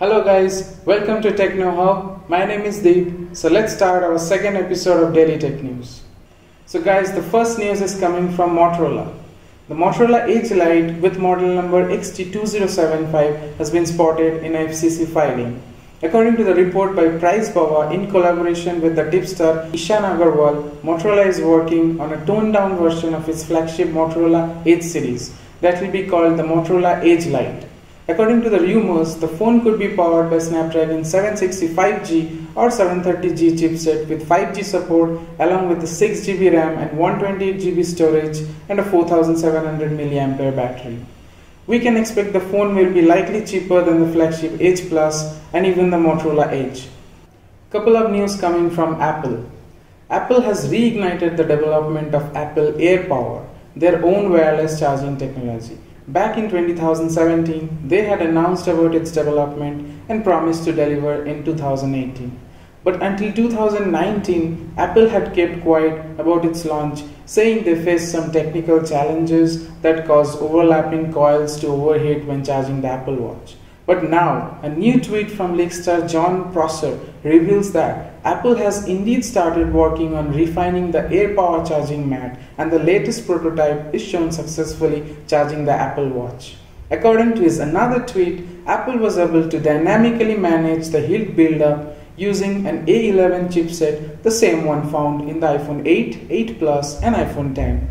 Hello guys, welcome to TechKnowHub. My name is Deep. So let's start our second episode of Daily Tech News. So guys, the first news is coming from Motorola. The Motorola Edge Lite with model number XT2075 has been spotted in FCC filing. According to the report by PriceBaba in collaboration with the tipster Ishan Agarwal, Motorola is working on a toned-down version of its flagship Motorola Edge series that will be called the Motorola Edge Lite. According to the rumors, the phone could be powered by Snapdragon 765G or 730G chipset with 5G support along with the 6GB RAM and 128GB storage and a 4700mAh battery. We can expect the phone will be likely cheaper than the flagship Edge Plus and even the Motorola Edge. Couple of news coming from Apple. Apple has reignited the development of Apple AirPower, their own wireless charging technology. Back in 2017, they had announced about its development and promised to deliver in 2018. But until 2019, Apple had kept quiet about its launch, saying they faced some technical challenges that caused overlapping coils to overheat when charging the Apple Watch. But now, a new tweet from leakstar John Prosser reveals that Apple has indeed started working on refining the AirPower charging mat, and the latest prototype is shown successfully charging the Apple Watch. According to his another tweet, Apple was able to dynamically manage the heat buildup using an A11 chipset, the same one found in the iPhone 8, 8 Plus and iPhone X.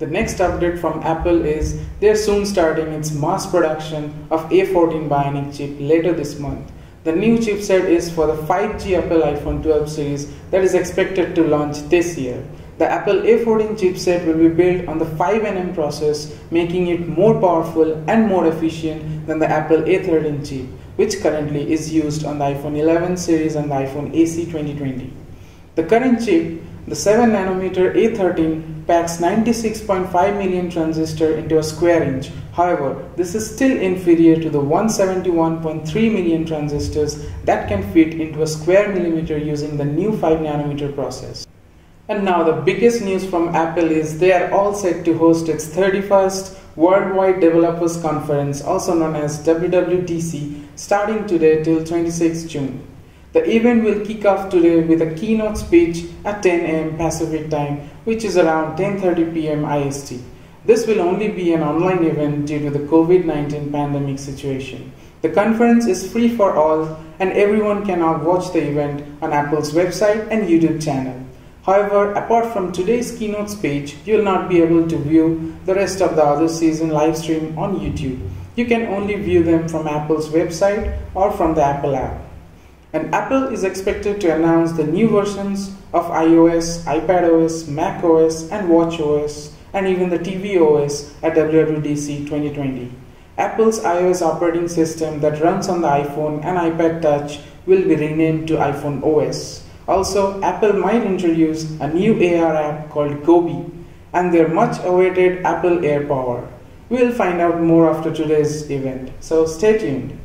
The next update from Apple is they are soon starting its mass production of A14 Bionic chip later this month. The new chipset is for the 5G Apple iPhone 12 series that is expected to launch this year. The Apple A14 chipset will be built on the 5nm process, making it more powerful and more efficient than the Apple A13 chip, which currently is used on the iPhone 11 series and the iPhone SE 2020. The current chip, the 7nm A13, packs 96.5 million transistors into a square inch. However, this is still inferior to the 171.3 million transistors that can fit into a square millimeter using the new 5nm process. And now the biggest news from Apple is they are all set to host its 31st Worldwide Developers Conference, also known as WWDC, starting today till 26 June. The event will kick off today with a keynote speech at 10 a.m. Pacific time, which is around 10:30 p.m. IST. This will only be an online event due to the COVID-19 pandemic situation. The conference is free for all and everyone can now watch the event on Apple's website and YouTube channel. However, apart from today's keynote speech, you will not be able to view the rest of the other season live stream on YouTube. You can only view them from Apple's website or from the Apple app. And Apple is expected to announce the new versions of iOS, iPadOS, macOS and WatchOS and even the tvOS at WWDC 2020. Apple's iOS operating system that runs on the iPhone and iPad Touch will be renamed to iPhone OS. Also, Apple might introduce a new AR app called Gobi and their much-awaited Apple AirPower. We'll find out more after today's event, so stay tuned.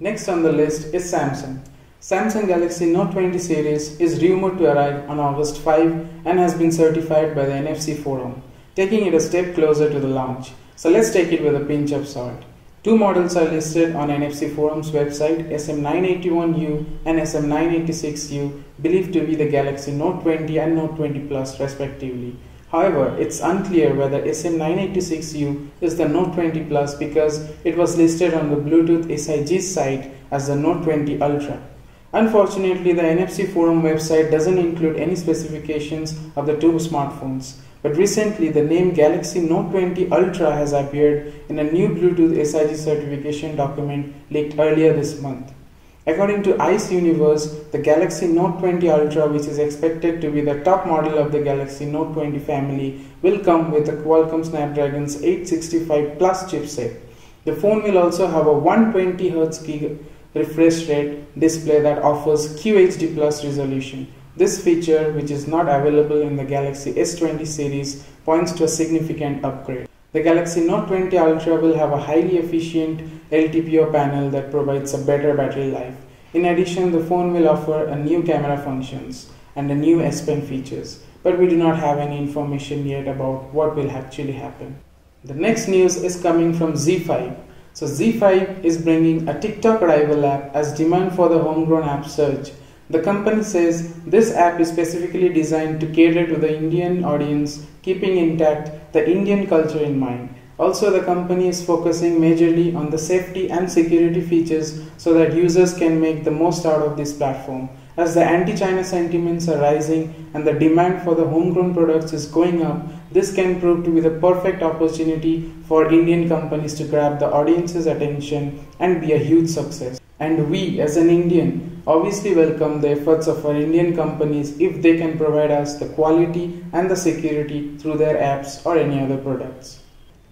Next on the list is Samsung. Samsung Galaxy Note 20 series is rumored to arrive on August 5 and has been certified by the NFC Forum, taking it a step closer to the launch. So let's take it with a pinch of salt. Two models are listed on NFC Forum's website, SM981U and SM986U, believed to be the Galaxy Note 20 and Note 20 Plus respectively. However, it's unclear whether SM986U is the Note 20 Plus because it was listed on the Bluetooth SIG site as the Note 20 Ultra. Unfortunately, the NFC Forum website doesn't include any specifications of the two smartphones. But recently, the name Galaxy Note 20 Ultra has appeared in a new Bluetooth SIG certification document leaked earlier this month. According to Ice Universe, the Galaxy Note 20 Ultra, which is expected to be the top model of the Galaxy Note 20 family, will come with a Qualcomm Snapdragon's 865 Plus chipset. The phone will also have a 120Hz refresh rate display that offers QHD Plus resolution. This feature, which is not available in the Galaxy S20 series, points to a significant upgrade. The Galaxy Note 20 Ultra will have a highly efficient LTPO panel that provides a better battery life. In addition, the phone will offer a new camera functions and a new S Pen features, but we do not have any information yet about what will actually happen. The next news is coming from Zee5. So Zee5 is bringing a TikTok rival app as demand for the homegrown app surge. The company says this app is specifically designed to cater to the Indian audience, keeping intact the Indian culture in mind. Also, the company is focusing majorly on the safety and security features so that users can make the most out of this platform. As the anti-China sentiments are rising and the demand for the homegrown products is going up, this can prove to be the perfect opportunity for Indian companies to grab the audience's attention and be a huge success. And we, as an Indian, obviously welcome the efforts of our Indian companies if they can provide us the quality and the security through their apps or any other products.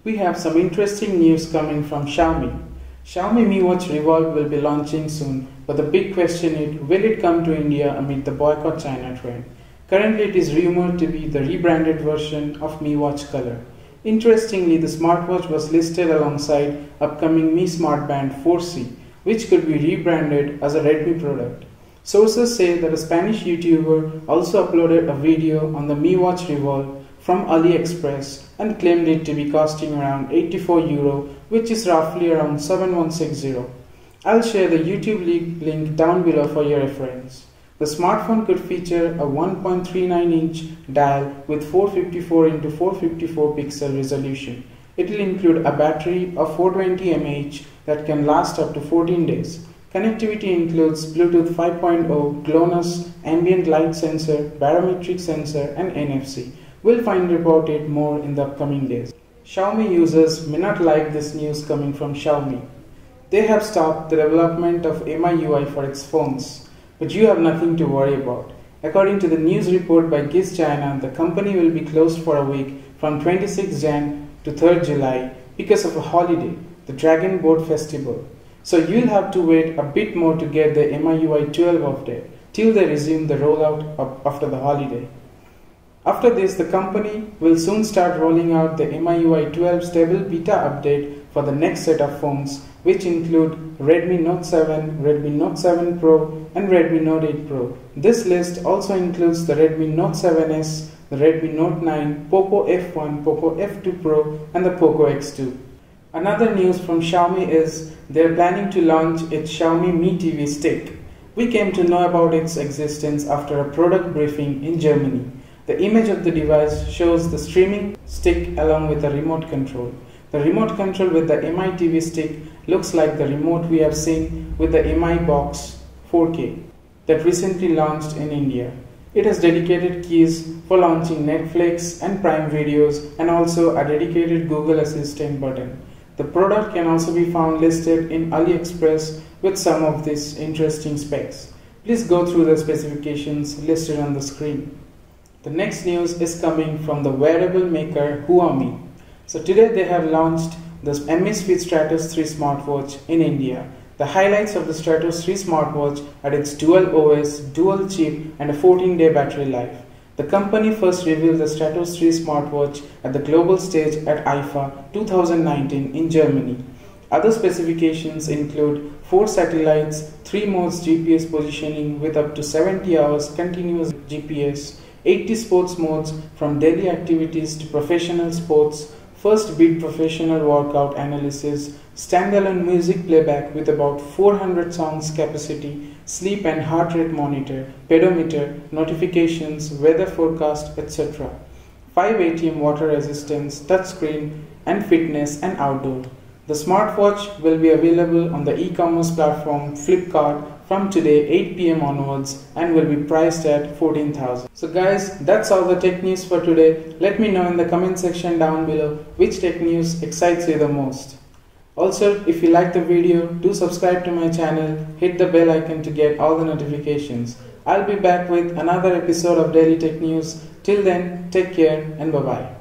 We have some interesting news coming from Xiaomi. Xiaomi Mi Watch Revolve will be launching soon, but the big question is, will it come to India amid the boycott China trend? Currently, it is rumored to be the rebranded version of Mi Watch Color. Interestingly, the smartwatch was listed alongside upcoming Mi Smartband 4C, which could be rebranded as a Redmi product. Sources say that a Spanish YouTuber also uploaded a video on the Mi Watch Revolve from AliExpress and claimed it to be costing around €84, which is roughly around 7160. I'll share the YouTube link down below for your reference. The smartphone could feature a 1.39-inch dial with 454x454 pixel resolution. It will include a battery of 420 mAh that can last up to 14 days. Connectivity includes Bluetooth 5.0, GLONASS, ambient light sensor, barometric sensor, and NFC. We'll find about it more in the upcoming days. Xiaomi users may not like this news coming from Xiaomi. They have stopped the development of MIUI for its phones, but you have nothing to worry about. According to the news report by GIZ China, the company will be closed for a week from 26 Jan to 3rd July because of a holiday, the Dragon Boat Festival. So you'll have to wait a bit more to get the MIUI 12 update till they resume the rollout after the holiday. After this, the company will soon start rolling out the MIUI 12 stable beta update for the next set of phones, which include Redmi Note 7, Redmi Note 7 Pro, and Redmi Note 8 Pro. This list also includes the Redmi Note 7S, the Redmi Note 9, Poco F1, Poco F2 Pro, and the Poco X2. Another news from Xiaomi is they are planning to launch its Xiaomi Mi TV Stick. We came to know about its existence after a product briefing in Germany. The image of the device shows the streaming stick along with a remote control. The remote control with the Mi TV stick looks like the remote we have seen with the Mi Box 4K that recently launched in India. It has dedicated keys for launching Netflix and Prime videos and also a dedicated Google Assistant button. The product can also be found listed in AliExpress with some of these interesting specs. Please go through the specifications listed on the screen. The next news is coming from the wearable maker Huami. So today they have launched the Amazfit Stratos 3 smartwatch in India. The highlights of the Stratos 3 smartwatch are its dual OS, dual chip and a 14-day battery life. The company first revealed the Stratos 3 smartwatch at the global stage at IFA 2019 in Germany. Other specifications include 4 satellites, 3 modes GPS positioning with up to 70 hours continuous GPS, 80 sports modes from daily activities to professional sports, first beat professional workout analysis, standalone music playback with about 400 songs capacity, sleep and heart rate monitor, pedometer, notifications, weather forecast, etc. 5 ATM water resistance, touchscreen and fitness and outdoor. The smartwatch will be available on the e-commerce platform Flipkart from today 8 PM onwards and will be priced at 14,000. So guys, that's all the tech news for today. Let me know in the comment section down below which tech news excites you the most. Also, if you like the video, do subscribe to my channel, hit the bell icon to get all the notifications. I'll be back with another episode of Daily Tech News. Till then, take care and bye-bye.